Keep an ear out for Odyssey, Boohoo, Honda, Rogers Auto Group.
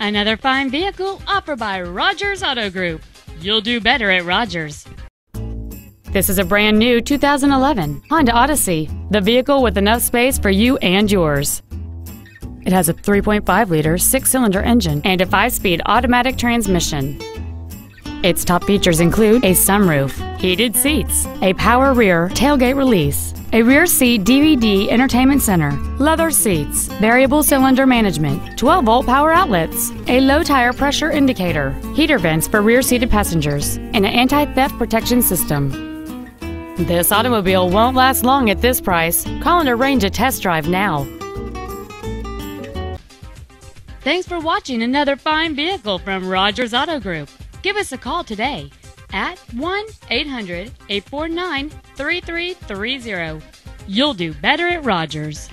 Another fine vehicle offered by Rogers Auto Group. You'll do better at Rogers. This is a brand new 2011 Honda Odyssey, the vehicle with enough space for you and yours. It has a 3.5-liter six-cylinder engine and a 5-speed automatic transmission. Its top features include a sunroof, heated seats, a power rear tailgate release, a rear seat DVD entertainment center, leather seats, variable cylinder management, 12-volt power outlets, a low tire pressure indicator, heater vents for rear-seated passengers, and an anti-theft protection system. This automobile won't last long at this price. Call and arrange a test drive now. Thanks for watching another fine vehicle from Rogers Auto Group. Give us a call today at 1-800-849-3330. You'll do better at Rogers.